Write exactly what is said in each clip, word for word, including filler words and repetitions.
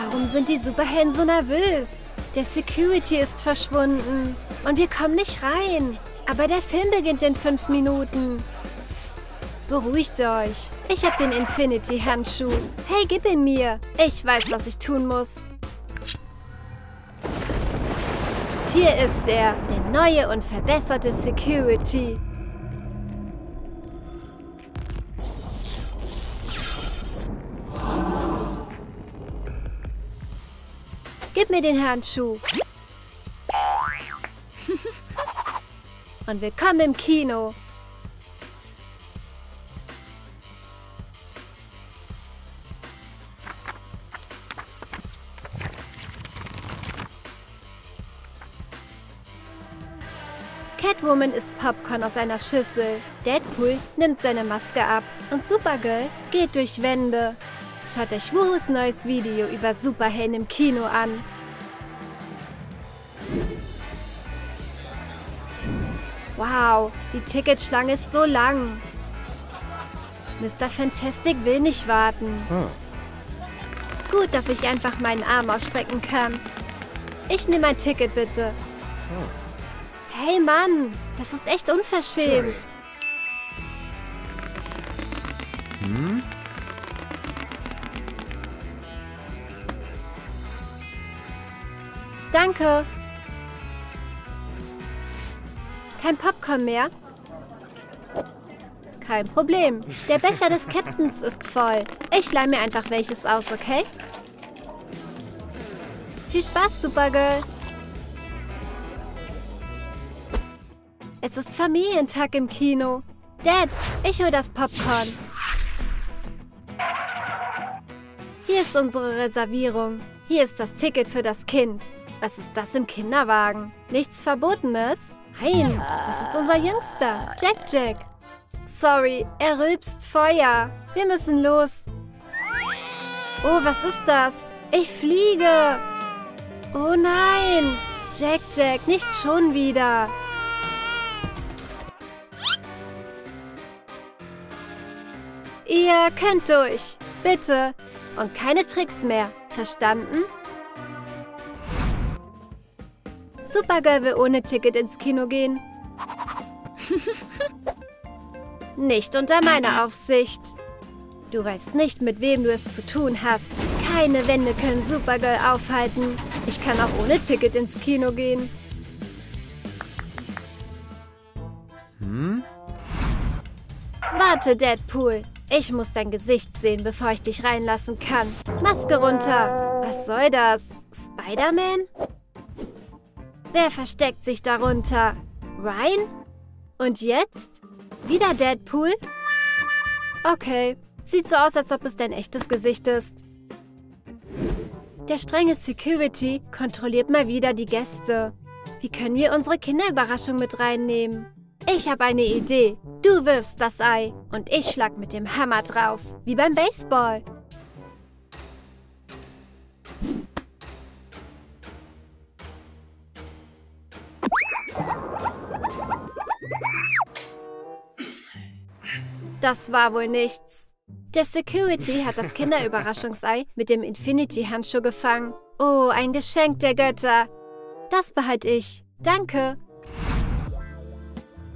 Warum sind die Superhelden so nervös? Der Security ist verschwunden und wir kommen nicht rein. Aber der Film beginnt in fünf Minuten. Beruhigt euch. Ich habe den Infinity-Handschuh. Hey, gib ihn mir. Ich weiß, was ich tun muss. Hier ist er, der neue und verbesserte Security. Gib mir den Handschuh. Und willkommen im Kino. Catwoman isst Popcorn aus einer Schüssel. Deadpool nimmt seine Maske ab. Und Supergirl geht durch Wände. Schaut euch WooHoos neues Video über Superhelden im Kino an. Wow, die Ticketschlange ist so lang. Mister Fantastic will nicht warten. Hm. Gut, dass ich einfach meinen Arm ausstrecken kann. Ich nehme ein Ticket, bitte. Hm. Hey Mann, das ist echt unverschämt. Hm? Danke. Kein Popcorn mehr? Kein Problem. Der Becher des Captains ist voll. Ich leih mir einfach welches aus, okay? Viel Spaß, Supergirl. Es ist Familientag im Kino. Dad, ich hol das Popcorn. Hier ist unsere Reservierung. Hier ist das Ticket für das Kind. Was ist das im Kinderwagen? Nichts Verbotenes? Nein, das ist unser Jüngster, Jack-Jack. Sorry, er rülpst Feuer. Wir müssen los. Oh, was ist das? Ich fliege. Oh nein. Jack-Jack, nicht schon wieder. Ihr könnt durch, bitte. Und keine Tricks mehr, verstanden? Supergirl will ohne Ticket ins Kino gehen. Nicht unter meiner Aufsicht. Du weißt nicht, mit wem du es zu tun hast. Keine Wände können Supergirl aufhalten. Ich kann auch ohne Ticket ins Kino gehen. Hm? Warte, Deadpool. Ich muss dein Gesicht sehen, bevor ich dich reinlassen kann. Maske runter. Was soll das? Spider-Man? Wer versteckt sich darunter? Ryan? Und jetzt? Wieder Deadpool? Okay. Sieht so aus, als ob es dein echtes Gesicht ist. Der strenge Security kontrolliert mal wieder die Gäste. Wie können wir unsere Kinderüberraschung mit reinnehmen? Ich habe eine Idee. Du wirfst das Ei und ich schlag mit dem Hammer drauf, wie beim Baseball. Das war wohl nichts. Der Security hat das Kinderüberraschungsei mit dem Infinity-Handschuh gefangen. Oh, ein Geschenk der Götter. Das behalte ich. Danke.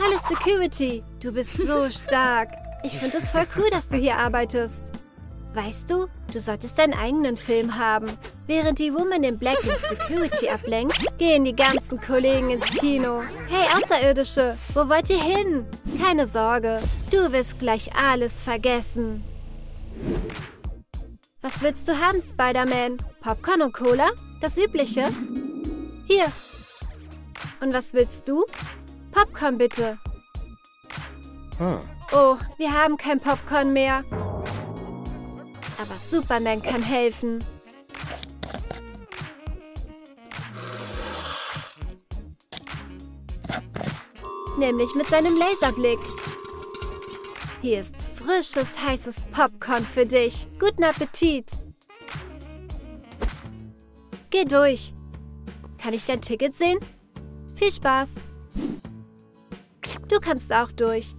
Hallo Security, du bist so stark. Ich finde es voll cool, dass du hier arbeitest. Weißt du, du solltest deinen eigenen Film haben. Während die Woman in Black den Security ablenkt, gehen die ganzen Kollegen ins Kino. Hey Außerirdische, wo wollt ihr hin? Keine Sorge, du wirst gleich alles vergessen. Was willst du haben, Spider-Man? Popcorn und Cola? Das Übliche? Hier. Und was willst du? Popcorn bitte. Hm. Oh, wir haben kein Popcorn mehr. Aber Superman kann helfen. Nämlich mit seinem Laserblick. Hier ist frisches, heißes Popcorn für dich. Guten Appetit. Geh durch. Kann ich dein Ticket sehen? Viel Spaß. Du kannst auch durch.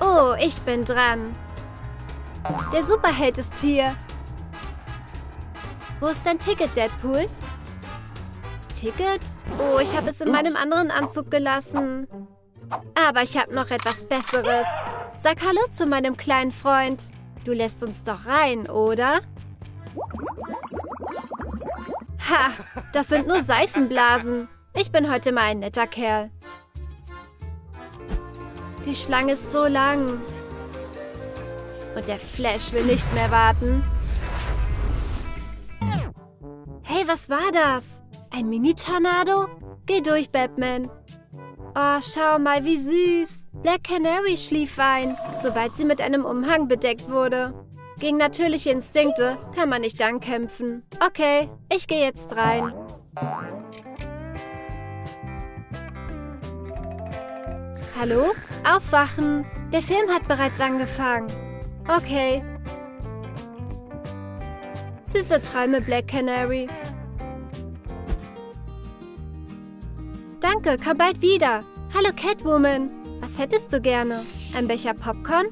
Oh, ich bin dran. Der Superheld ist hier. Wo ist dein Ticket, Deadpool? Ticket? Oh, ich habe es in Ups. meinem anderen Anzug gelassen. Aber ich habe noch etwas Besseres. Sag Hallo zu meinem kleinen Freund. Du lässt uns doch rein, oder? Ha, das sind nur Seifenblasen. Ich bin heute mal ein netter Kerl. Die Schlange ist so lang. Und der Flash will nicht mehr warten. Hey, was war das? Ein Mini-Tornado? Geh durch, Batman. Oh, schau mal, wie süß. Black Canary schlief ein, sobald sie mit einem Umhang bedeckt wurde. Gegen natürliche Instinkte kann man nicht ankämpfen. Okay, ich gehe jetzt rein. Hallo? Aufwachen. Der Film hat bereits angefangen. Okay. Süße Träume, Black Canary. Danke, komm bald wieder. Hallo, Catwoman. Was hättest du gerne? Ein Becher Popcorn?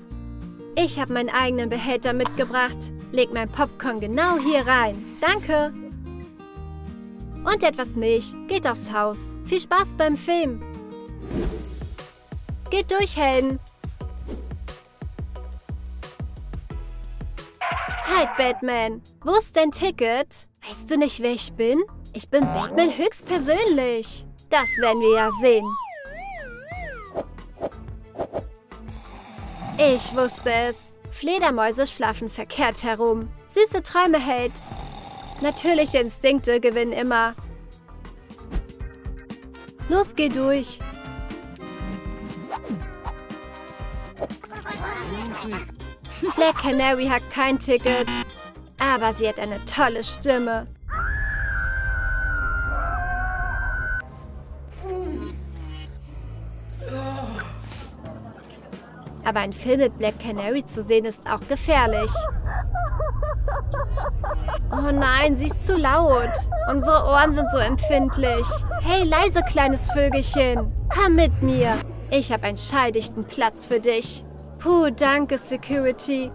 Ich habe meinen eigenen Behälter mitgebracht. Leg mein Popcorn genau hier rein. Danke. Und etwas Milch. Geht aufs Haus. Viel Spaß beim Film. Geht durch, Helden. Halt, Batman. Wo ist dein Ticket? Weißt du nicht, wer ich bin? Ich bin Batman höchstpersönlich. Das werden wir ja sehen. Ich wusste es. Fledermäuse schlafen verkehrt herum. Süße Träume, Held. Natürliche Instinkte gewinnen immer. Los, geh durch. Black Canary hat kein Ticket, aber sie hat eine tolle Stimme. Aber ein Film mit Black Canary zu sehen ist auch gefährlich. Oh nein, sie ist zu laut. Unsere Ohren sind so empfindlich. Hey, leise kleines Vögelchen, komm mit mir. Ich habe einen schalldichten Platz für dich. Puh, danke, Security.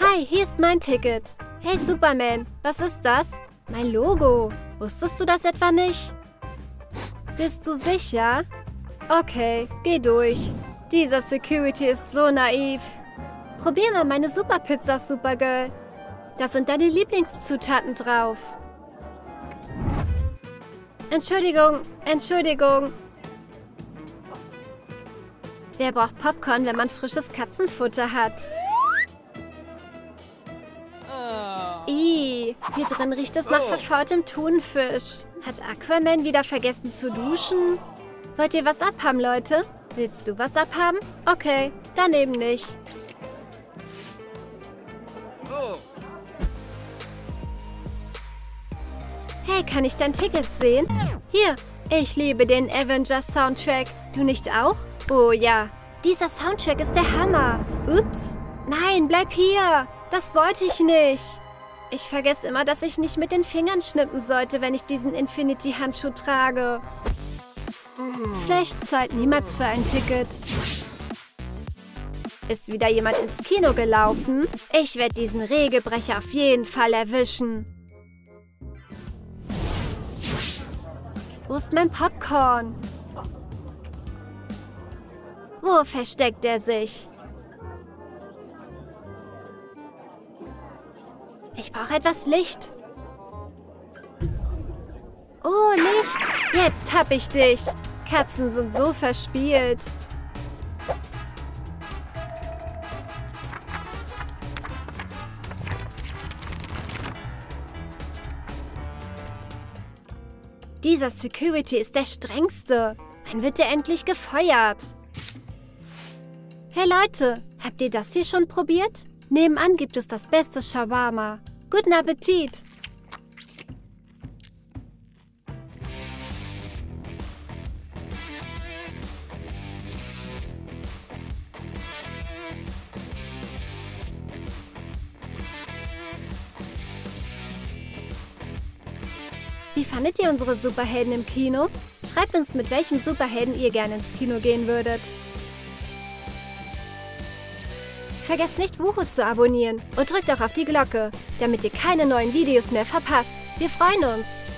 Hi, hier ist mein Ticket. Hey, Superman, was ist das? Mein Logo. Wusstest du das etwa nicht? Bist du sicher? Okay, geh durch. Dieser Security ist so naiv. Probier mal meine Superpizza, Supergirl. Da sind deine Lieblingszutaten drauf. Entschuldigung, Entschuldigung. Wer braucht Popcorn, wenn man frisches Katzenfutter hat? Oh. Ih, hier drin riecht es nach verfaultem Thunfisch. Hat Aquaman wieder vergessen zu duschen? Wollt ihr was abhaben, Leute? Willst du was abhaben? Okay, dann eben nicht. Oh. Hey, kann ich dein Ticket sehen? Hier, ich liebe den Avengers-Soundtrack. Du nicht auch? Oh ja, dieser Soundtrack ist der Hammer. Ups, nein, bleib hier. Das wollte ich nicht. Ich vergesse immer, dass ich nicht mit den Fingern schnippen sollte, wenn ich diesen Infinity-Handschuh trage. Flash zahlt niemals für ein Ticket. Ist wieder jemand ins Kino gelaufen? Ich werde diesen Regelbrecher auf jeden Fall erwischen. Wo ist mein Popcorn? Wo versteckt er sich? Ich brauche etwas Licht. Oh, Licht! Jetzt hab ich dich! Katzen sind so verspielt. Dieser Security ist der strengste. Wann wird er endlich gefeuert? Hey Leute, habt ihr das hier schon probiert? Nebenan gibt es das beste Shawarma. Guten Appetit! Wie fandet ihr unsere Superhelden im Kino? Schreibt uns, mit welchem Superhelden ihr gerne ins Kino gehen würdet. vergesst nicht, WooHoo zu abonnieren und drückt auch auf die Glocke, damit ihr keine neuen Videos mehr verpasst. Wir freuen uns!